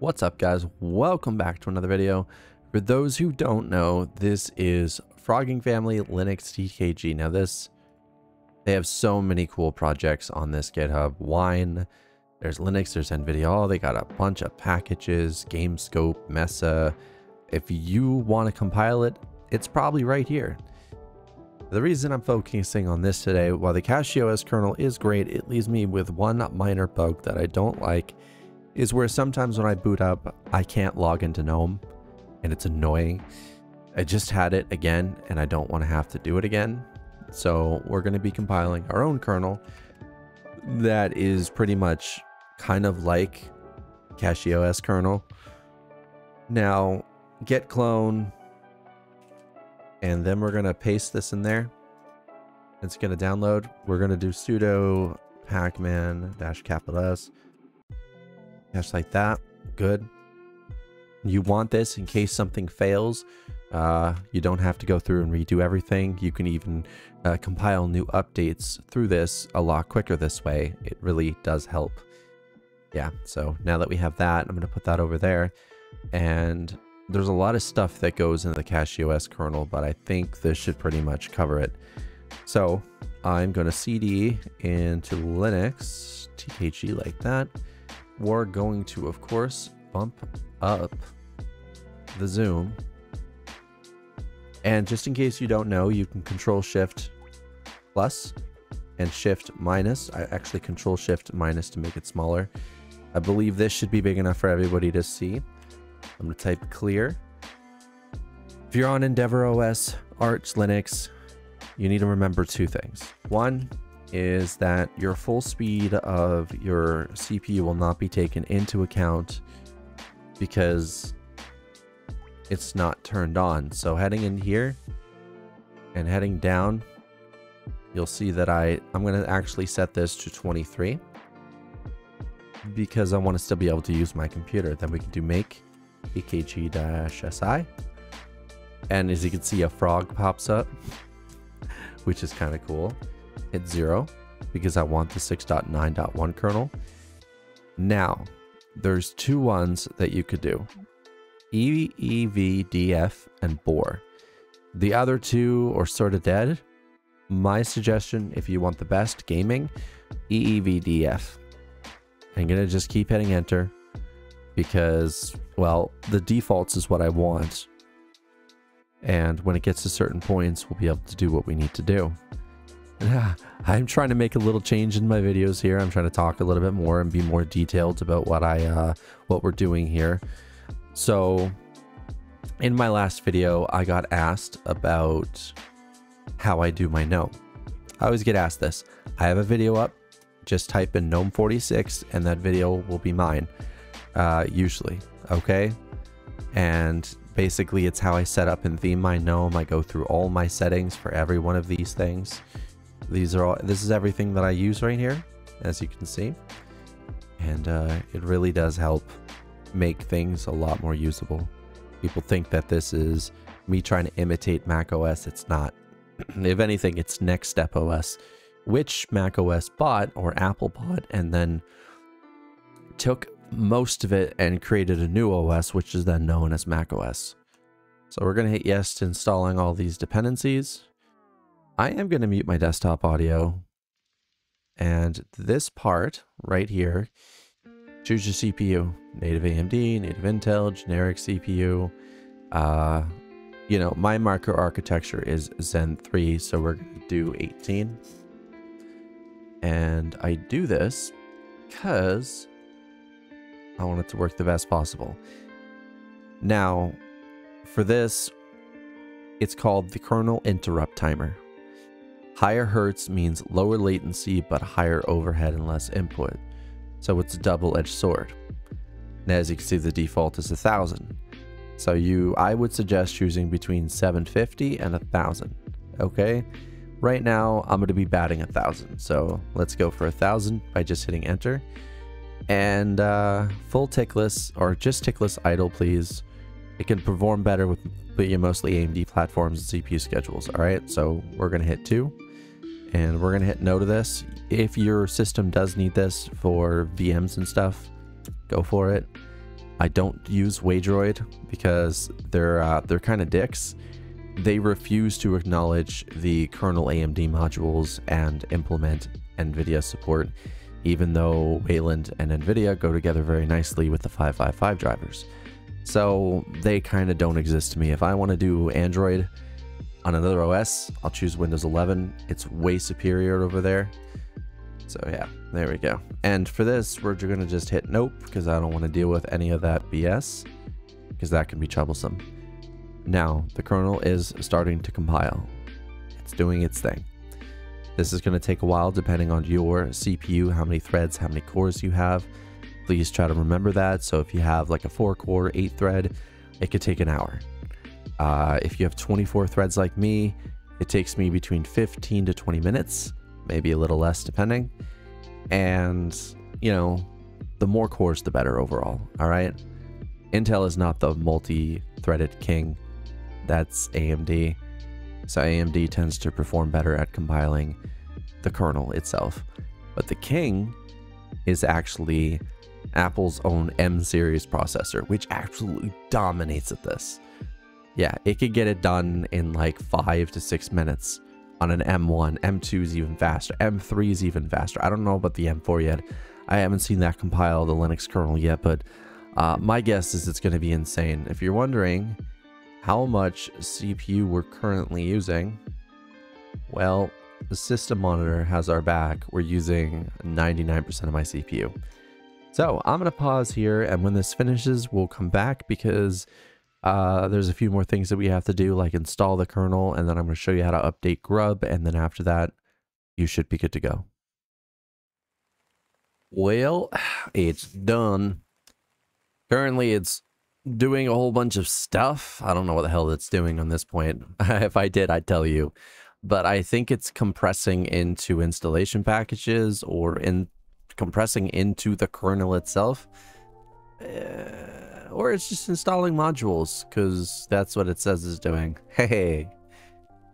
What's up, guys? Welcome back to another video. For those who don't know, this is Frogging Family Linux tkg. Now they have so many cool projects on this GitHub. Wine, there's Linux, there's NVIDIA. Oh, they got a bunch of packages, GameScope, Mesa. If you want to compile it, it's probably right here. The reason I'm focusing on this today, while the CachyOS kernel is great, it leaves me with one minor bug that I don't like, is where sometimes when I boot up, I can't log into GNOME, and it's annoying. I just had it again, and I don't want to have to do it again. So we're going to be compiling our own kernel that is pretty much kind of like CachyOS kernel. Now, git clone, and then we're going to paste this in there. It's going to download. We're going to do sudo pacman -S, just like that. Good. You want this in case something fails. You don't have to go through and redo everything. You can even compile new updates through this a lot quicker this way. It really does help. Yeah, so now that we have that, I'm going to put that over there. And there's a lot of stuff that goes into the CachyOS kernel, but I think this should pretty much cover it. So I'm going to cd into Linux tkg like that. We're going to, of course, bump up the zoom. And just in case you don't know, you can Control-Shift-Plus and Shift-Minus. I actually Control-Shift-Minus to make it smaller. I believe this should be big enough for everybody to see. I'm going to type clear. If you're on Endeavor OS, Arch, Linux, you need to remember two things. One is that your full speed of your CPU will not be taken into account because it's not turned on. So heading in here and heading down, you'll see that I'm going to actually set this to 23 because I want to still be able to use my computer. Then we can do makepkg -si, and as you can see, a frog pops up, which is kind of cool. Hit 0 because I want the 6.9.1 kernel. Now there's two ones that you could do: EEVDF and Bore. The other two are sort of dead. My suggestion, if you want the best gaming, EEVDF. I'm going to just keep hitting enter because, well, the defaults is what I want. And when it gets to certain points, we'll be able to do what we need to do. I'm trying to make a little change in my videos here. I'm trying to talk a little bit more and be more detailed about what we're doing here. So in my last video, I got asked about how I do my GNOME. I always get asked this. I have a video up, just type in GNOME 46 and that video will be mine, usually, okay? And basically it's how I set up and theme my GNOME. I go through all my settings for every one of these things. This is everything that I use right here, as you can see. And it really does help make things a lot more usable. People think that this is me trying to imitate macOS. It's not. If anything, it's NextStep OS, which macOS bought, or Apple bought, and then took most of it and created a new OS, which is then known as macOS. So we're going to hit yes to installing all these dependencies. I am going to mute my desktop audio. And this part right here, choose your CPU, native AMD, native Intel, generic CPU. You know, my micro architecture is Zen 3, so we're going to do 18. And I do this because I want it to work the best possible. Now, for this, it's called the kernel interrupt timer. Higher hertz means lower latency, but higher overhead and less input. So it's a double-edged sword. And as you can see, the default is 1,000. So I would suggest choosing between 750 and 1,000. Okay, right now I'm going to be batting 1,000. So let's go for 1,000 by just hitting enter. And full tickless, or just tickless idle, please. It can perform better with mostly AMD platforms and CPU schedules. All right, so we're going to hit 2. And we're going to hit no to this. If your system does need this for VMs and stuff, go for it. I don't use WayDroid because they're kind of dicks. They refuse to acknowledge the kernel AMD modules and implement NVIDIA support, even though Wayland and NVIDIA go together very nicely with the 555 drivers. So they kind of don't exist to me. If I want to do Android on another OS, I'll choose Windows 11. It's way superior over there. So yeah, there we go. And for this, we're going to just hit nope, because I don't want to deal with any of that BS, because that can be troublesome. Now, the kernel is starting to compile. It's doing its thing. This is going to take a while depending on your CPU, how many threads, how many cores you have. Please try to remember that. So if you have like a 4-core, 8-thread, it could take an hour. If you have 24 threads like me, it takes me between 15 to 20 minutes, maybe a little less depending. And, you know, the more cores, the better overall. All right. Intel is not the multi-threaded king. That's AMD. So AMD tends to perform better at compiling the kernel itself. But the king is actually Apple's own M-series processor, which absolutely dominates at this. Yeah, it could get it done in like 5 to 6 minutes on an M1. M2 is even faster. M3 is even faster. I don't know about the M4 yet. I haven't seen that compile the Linux kernel yet, but my guess is it's going to be insane. If you're wondering how much CPU we're currently using, well, the system monitor has our back. We're using 99% of my CPU. So I'm going to pause here, and when this finishes, we'll come back because there's a few more things that we have to do, like install the kernel, and then I'm going to show you how to update grub, and then after that, you should be good to go. Well, it's done. Currently, it's doing a whole bunch of stuff. I don't know what the hell it's doing on this point. If I did, I'd tell you. But I think it's compressing into installation packages or in compressing into the kernel itself. Or it's just installing modules because that's what it says it's doing. Hey,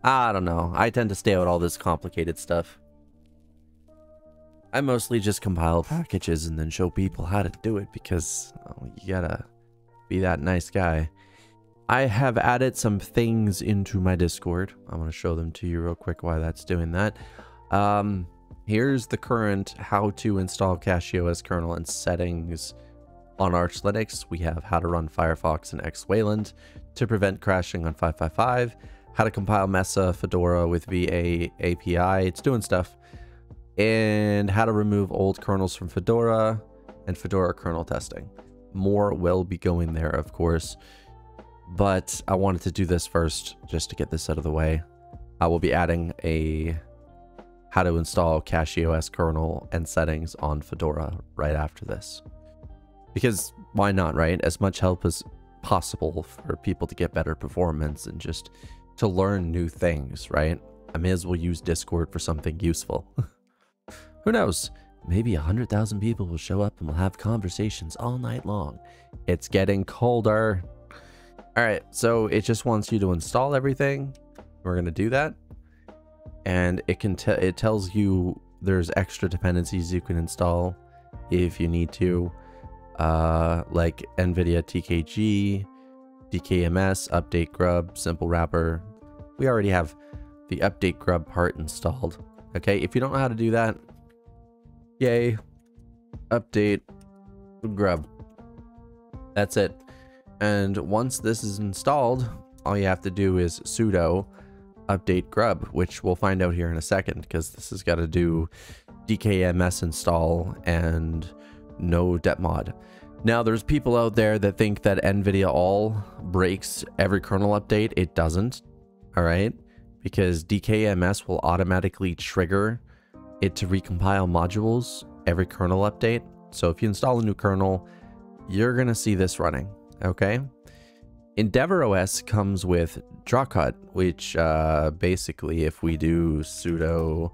I don't know. I tend to stay out all this complicated stuff. I mostly just compile packages and then show people how to do it because you gotta be that nice guy. I have added some things into my Discord. I want to show them to you real quick why that's doing that. Here's the current how to install CachyOS kernel and settings on Arch Linux. We have how to run Firefox and X Wayland to prevent crashing on 555, how to compile Mesa, Fedora with VA API. It's doing stuff. And how to remove old kernels from Fedora and Fedora kernel testing. More will be going there, of course, but I wanted to do this first just to get this out of the way. I will be adding a how to install CachyOS kernel and settings on Fedora right after this, because why not, right? As much help as possible for people to get better performance and just to learn new things, right? I may as well use Discord for something useful. Who knows? Maybe 100,000 people will show up and we'll have conversations all night long. It's getting colder. All right, so it just wants you to install everything. We're going to do that. And it tells you there's extra dependencies you can install if you need to, like NVIDIA TKG, DKMS, update grub, simple wrapper. We already have the update grub part installed. Okay, if you don't know how to do that, yay, update grub. That's it. And once this is installed, all you have to do is sudo update grub, which we'll find out here in a second, because this has got to do DKMS install and no detmod. Now, there's people out there that think that NVIDIA all breaks every kernel update. It doesn't, all right? Because DKMS will automatically trigger it to recompile modules every kernel update. So if you install a new kernel, you're gonna see this running, okay? EndeavorOS comes with dracut, which basically if we do sudo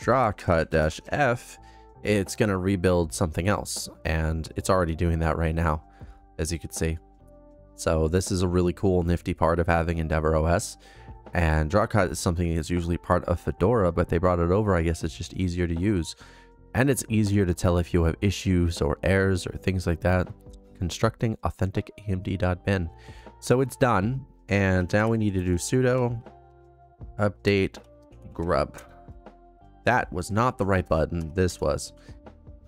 dracut-f, it's gonna rebuild something else. And it's already doing that right now, as you can see. So this is a really cool, nifty part of having EndeavorOS. And dracut is something that's usually part of Fedora, but they brought it over. I guess it's just easier to use. And it's easier to tell if you have issues or errors or things like that. constructing authentic amd.bin. So it's done, and now we need to do sudo update grub. That was not the right button, this was.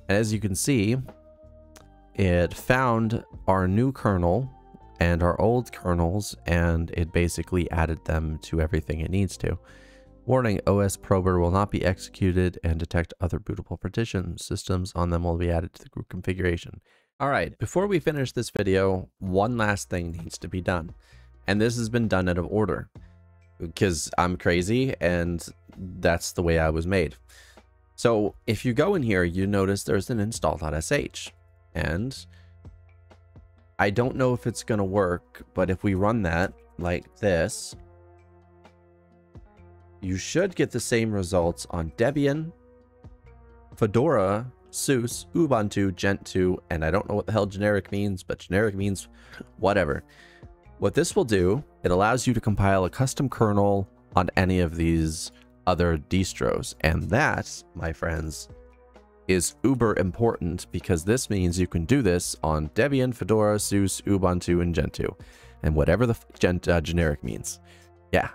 And as you can see, it found our new kernel and our old kernels, and it basically added them to everything it needs to. Warning, OS prober will not be executed and detect other bootable partition systems on them will be added to the group configuration. All right, before we finish this video, one last thing needs to be done. And this has been done out of order because I'm crazy and that's the way I was made. So if you go in here, you notice there's an install.sh, and I don't know if it's going to work, but if we run that like this, you should get the same results on Debian, Fedora, SUSE, Ubuntu, Gentoo, and I don't know what the hell generic means, but generic means whatever. What this will do, it allows you to compile a custom kernel on any of these other distros. And that, my friends, is uber important, because this means you can do this on Debian, Fedora, SUSE, Ubuntu, and Gentoo, and whatever the generic means. Yeah.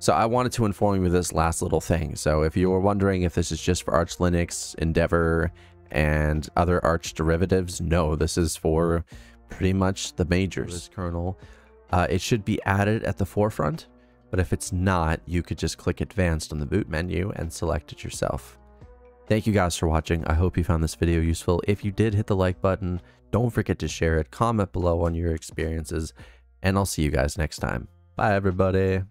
So I wanted to inform you of this last little thing. So if you were wondering if this is just for Arch Linux, Endeavor, and other Arch derivatives, no, this is for pretty much the majors. This kernel, it should be added at the forefront, but if it's not, you could just click advanced on the boot menu and select it yourself. Thank you guys for watching. I hope you found this video useful. If you did, hit the like button. Don't forget to share it. Comment below on your experiences, and I'll see you guys next time. Bye, everybody.